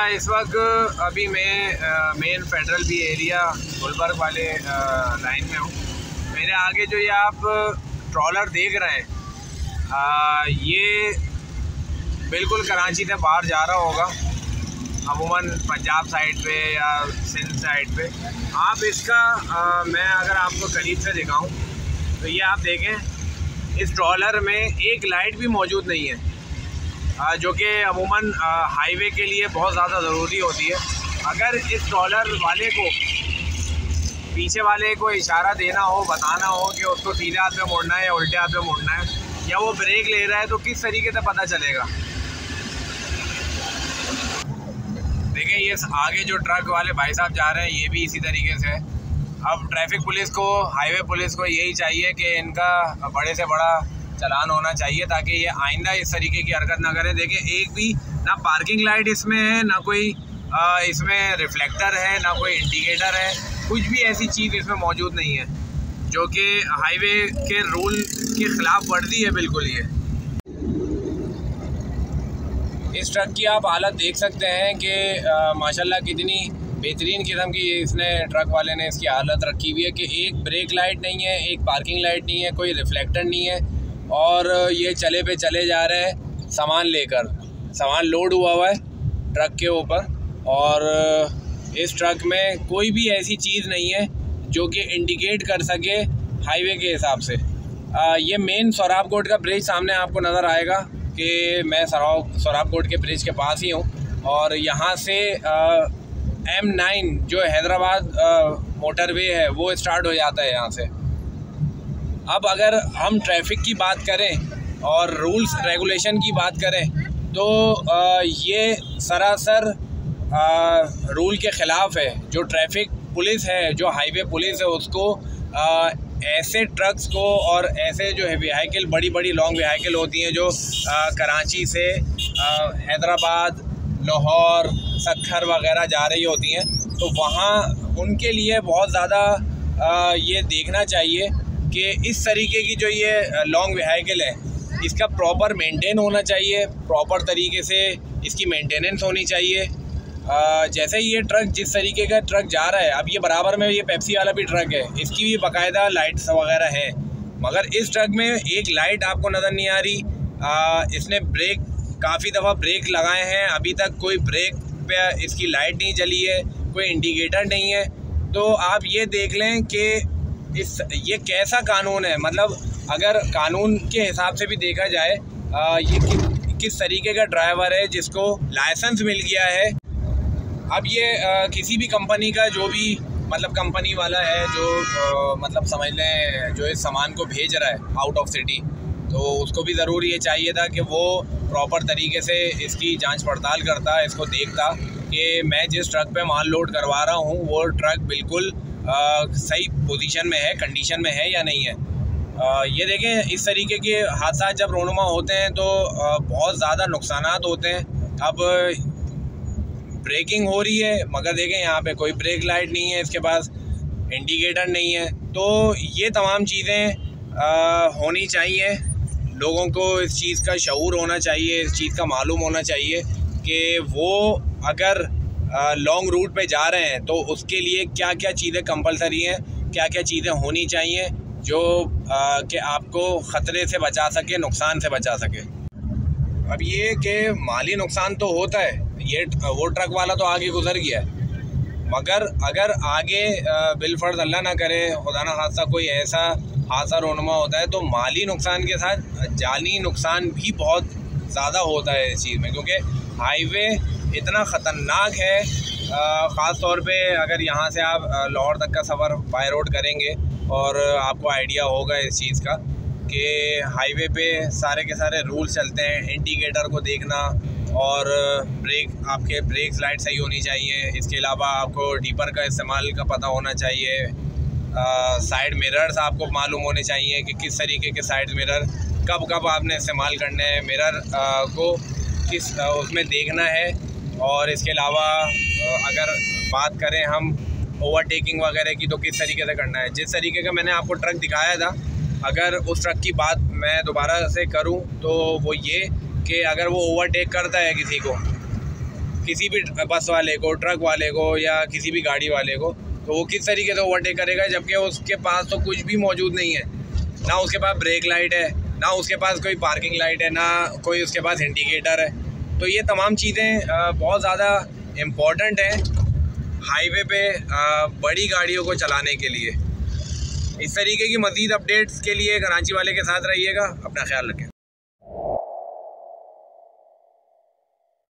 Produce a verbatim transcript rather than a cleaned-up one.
इस वक्त अभी मैं मेन फेडरल भी एरिया गुलबर्ग वाले लाइन में हूँ। मेरे आगे जो ये आप ट्रॉलर देख रहे हैं आ, ये बिल्कुल कराची से बाहर जा रहा होगा, अमूमन पंजाब साइड पे या सिंध साइड पे। आप इसका आ, मैं अगर आपको करीब से दिखाऊं तो ये आप देखें, इस ट्रॉलर में एक लाइट भी मौजूद नहीं है, जो कि अमूमन हाईवे के लिए बहुत ज़्यादा ज़रूरी होती है। अगर इस ट्रॉलर वाले को पीछे वाले को इशारा देना हो, बताना हो कि उसको सीधे हाथ में मोड़ना है या उल्टे हाथ में मोड़ना है, या वो ब्रेक ले रहा है, तो किस तरीके से पता चलेगा। देखें ये आगे जो ट्रक वाले भाई साहब जा रहे हैं ये भी इसी तरीके से है। अब ट्रैफिक पुलिस को, हाईवे पुलिस को यही चाहिए कि इनका बड़े से बड़ा चलान होना चाहिए ताकि ये आइंदा इस तरीके की हरकत ना करें। देखें एक भी ना पार्किंग लाइट इसमें है, ना कोई इसमें रिफ्लेक्टर है, ना कोई इंडिकेटर है, कुछ भी ऐसी चीज़ इसमें मौजूद नहीं है जो कि हाईवे के रूल के ख़िलाफ़ वर्दी है बिल्कुल। ये इस ट्रक की आप हालत देख सकते हैं कि माशाल्लाह कितनी बेहतरीन किस्म की इसने ट्रक वाले ने इसकी हालत रखी हुई है कि एक ब्रेक लाइट नहीं है, एक पार्किंग लाइट नहीं है, कोई रिफ्लेक्टर नहीं है, और ये चले पे चले जा रहे हैं सामान लेकर। सामान लोड हुआ हुआ है ट्रक के ऊपर और इस ट्रक में कोई भी ऐसी चीज़ नहीं है जो कि इंडिकेट कर सके हाईवे के हिसाब से। आ, ये मेन सोहराब गोट का ब्रिज सामने आपको नज़र आएगा कि मैं सोहराब सोहराब गोट के ब्रिज के पास ही हूँ, और यहाँ से एम नाइन जो हैदराबाद मोटरवे है वो स्टार्ट हो जाता है यहाँ से। अब अगर हम ट्रैफिक की बात करें और रूल्स रेगुलेशन की बात करें तो ये सरासर रूल के ख़िलाफ़ है। जो ट्रैफिक पुलिस है, जो हाईवे पुलिस है, उसको ऐसे ट्रक्स को और ऐसे जो है व्हीकल, बड़ी बड़ी लॉन्ग व्हीकल होती हैं जो कराची से हैदराबाद, लाहौर, सक्खर वग़ैरह जा रही होती हैं, तो वहाँ उनके लिए बहुत ज़्यादा ये देखना चाहिए कि इस तरीके की जो ये लॉन्ग व्हीकल है इसका प्रॉपर मेंटेन होना चाहिए, प्रॉपर तरीके से इसकी मेंटेनेंस होनी चाहिए। आ, जैसे ये ट्रक, जिस तरीके का ट्रक जा रहा है, अब ये बराबर में ये पेप्सी वाला भी ट्रक है, इसकी भी बाकायदा लाइट्स वगैरह है, मगर इस ट्रक में एक लाइट आपको नज़र नहीं आ रही। आ, इसने ब्रेक काफ़ी दफ़ा ब्रेक लगाए हैं, अभी तक कोई ब्रेक पे इसकी लाइट नहीं जली है, कोई इंडिकेटर नहीं है। तो आप ये देख लें कि इस ये कैसा कानून है, मतलब अगर कानून के हिसाब से भी देखा जाए आ, ये कि, किस तरीके का ड्राइवर है जिसको लाइसेंस मिल गया है। अब ये आ, किसी भी कंपनी का जो भी मतलब कंपनी वाला है जो आ, मतलब समझ लें जो इस सामान को भेज रहा है आउट ऑफ सिटी, तो उसको भी ज़रूर ये चाहिए था कि वो प्रॉपर तरीके से इसकी जांच पड़ताल करता, इसको देखता कि मैं जिस ट्रक पे माल लोड करवा रहा हूँ वो ट्रक बिल्कुल आ, सही पोजीशन में है, कंडीशन में है या नहीं है। आ, ये देखें इस तरीके के हादसा जब रोनुमा होते हैं तो आ, बहुत ज़्यादा नुकसानात होते हैं। अब ब्रेकिंग हो रही है मगर देखें यहाँ पे कोई ब्रेक लाइट नहीं है, इसके पास इंडिकेटर नहीं है, तो ये तमाम चीज़ें होनी चाहिए। लोगों को इस चीज़ का शऊर होना चाहिए, इस चीज़ का मालूम होना चाहिए कि वो अगर लॉन्ग रूट पे जा रहे हैं तो उसके लिए क्या क्या चीज़ें कंपलसरी हैं, क्या क्या चीज़ें होनी चाहिए जो कि आपको ख़तरे से बचा सके, नुकसान से बचा सके। अब ये कि माली नुकसान तो होता है, ये वो ट्रक वाला तो आगे गुजर गया है, मगर अगर आगे बिलफर्ज अल्लाह ना करे खुदा ना हादसा कोई ऐसा हादसा रोनुमा होता है तो माली नुकसान के साथ जानी नुकसान भी बहुत ज़्यादा होता है इस चीज़ में, क्योंकि हाईवे इतना ख़तरनाक है। ख़ास तौर पे अगर यहाँ से आप लाहौर तक का सफ़र बाय रोड करेंगे और आपको आइडिया होगा इस चीज़ का कि हाईवे पे सारे के सारे रूल चलते हैं, इंडिकेटर को देखना और ब्रेक, आपके ब्रेक लाइट सही होनी चाहिए, इसके अलावा आपको डीपर का इस्तेमाल का पता होना चाहिए, साइड मिरर्स आपको मालूम होने चाहिए कि किस तरीके के साइड मिरर कब कब आपने इस्तेमाल करने हैं, मिरर को किस उसमें देखना है। और इसके अलावा अगर बात करें हम ओवरटेकिंग वगैरह की तो किस तरीके से करना है। जिस तरीके का मैंने आपको ट्रक दिखाया था, अगर उस ट्रक की बात मैं दोबारा से करूं तो वो ये कि अगर वो ओवरटेक करता है किसी को किसी भी बस वाले को, ट्रक वाले को या किसी भी गाड़ी वाले को, तो वो किस तरीके से ओवरटेक करेगा जबकि उसके पास तो कुछ भी मौजूद नहीं है, ना उसके पास ब्रेक लाइट है, ना उसके पास कोई पार्किंग लाइट है, ना कोई उसके पास इंडिकेटर है। तो ये तमाम चीज़ें बहुत ज़्यादा इम्पॉर्टेंट हैं हाईवे पे बड़ी गाड़ियों को चलाने के लिए। इस तरीके की मज़ीद अपडेट्स के लिए कराची वाले के साथ रहिएगा। अपना ख्याल रखें।